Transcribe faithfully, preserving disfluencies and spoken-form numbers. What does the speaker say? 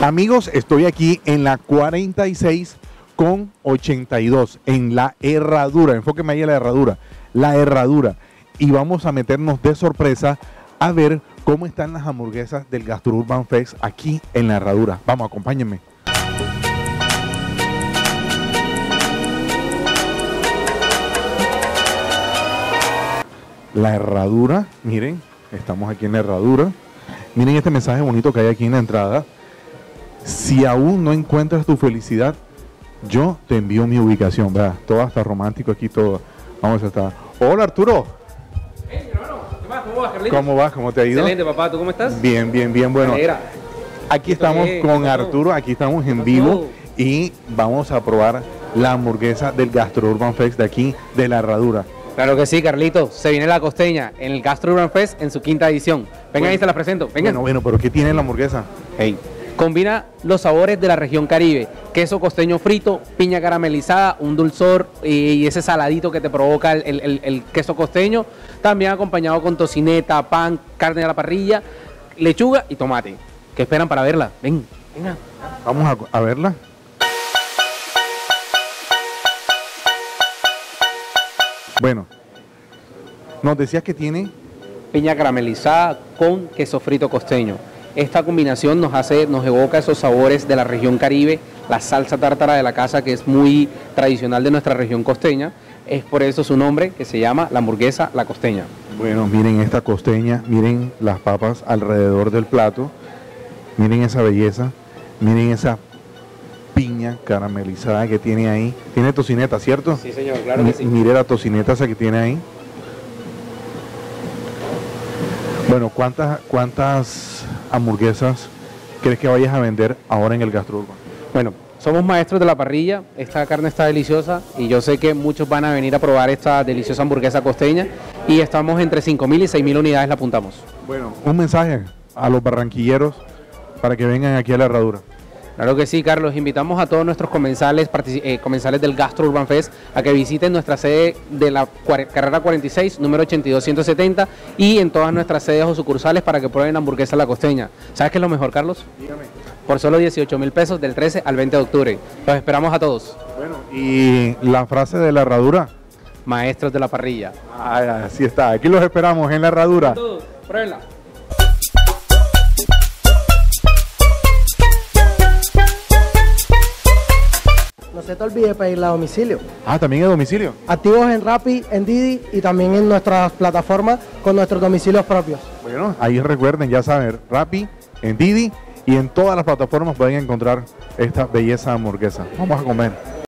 Amigos, estoy aquí en la cuarenta y seis con ochenta y dos, en La Herradura. Enfóqueme ahí a La Herradura, La Herradura. Y vamos a meternos de sorpresa a ver cómo están las hamburguesas del Gastro Urban Fest aquí en La Herradura. Vamos, acompáñenme. La Herradura, miren, estamos aquí en La Herradura. Miren este mensaje bonito que hay aquí en la entrada. Si aún no encuentras tu felicidad, yo te envío mi ubicación, ¿verdad? Todo hasta romántico aquí, todo. Vamos a estar. Hola, Arturo. Hey, hermano. ¿Qué más? ¿Cómo vas, Carlitos? ¿Cómo vas? ¿Cómo te ha ido? Excelente, papá. ¿Tú cómo estás? Bien, bien, bien. Bueno, aquí estamos con Arturo, aquí estamos en vivo y vamos a probar la hamburguesa del Gastro Urban Fest de aquí, de La Herradura. Claro que sí, Carlitos. Se viene La Costeña en el Gastro Urban Fest en su quinta edición. Vengan, bueno, ahí se las presento. Vengan. Bueno, bueno, pero ¿qué tiene la hamburguesa? Hey. Combina los sabores de la región Caribe, queso costeño frito, piña caramelizada, un dulzor y ese saladito que te provoca el, el, el queso costeño, también acompañado con tocineta, pan, carne a la parrilla, lechuga y tomate. ¿Qué esperan para verla? Ven, venga. Vamos a, a verla. Bueno, nos decías que tiene piña caramelizada con queso frito costeño. Esta combinación nos hace, nos evoca esos sabores de la región Caribe, la salsa tártara de la casa, que es muy tradicional de nuestra región costeña. Es por eso su nombre, que se llama la hamburguesa La Costeña. Bueno, miren esta costeña, miren las papas alrededor del plato, miren esa belleza, miren esa piña caramelizada que tiene ahí. Tiene tocineta, ¿cierto? Sí, señor, claro que sí. Mire la tocineta esa que tiene ahí. Bueno, ¿cuántas, cuántas hamburguesas crees que vayas a vender ahora en el Gastro Urban? Bueno, somos maestros de la parrilla, esta carne está deliciosa y yo sé que muchos van a venir a probar esta deliciosa hamburguesa costeña y estamos entre cinco mil y seis mil unidades la apuntamos. Bueno, un mensaje a los barranquilleros para que vengan aquí a La Herradura. Claro que sí, Carlos. Invitamos a todos nuestros comensales, eh, comensales del Gastro Urban Fest a que visiten nuestra sede de la carrera cuarenta y seis, número ochenta y dos ciento setenta, y en todas nuestras sedes o sucursales para que prueben la hamburguesa La Costeña. ¿Sabes qué es lo mejor, Carlos? Dígame. Por solo dieciocho mil pesos del trece al veinte de octubre. Los esperamos a todos. Bueno, y la frase de La Herradura. Maestros de la parrilla. Ah, así está. Aquí los esperamos en La Herradura. Todos, pruébenla. No se te olvide pedirla a domicilio. Ah, también a domicilio. Activos en Rappi, en Didi y también en nuestras plataformas con nuestros domicilios propios. Bueno, ahí recuerden, ya saben, Rappi, en Didi y en todas las plataformas pueden encontrar esta belleza hamburguesa. Vamos a comer.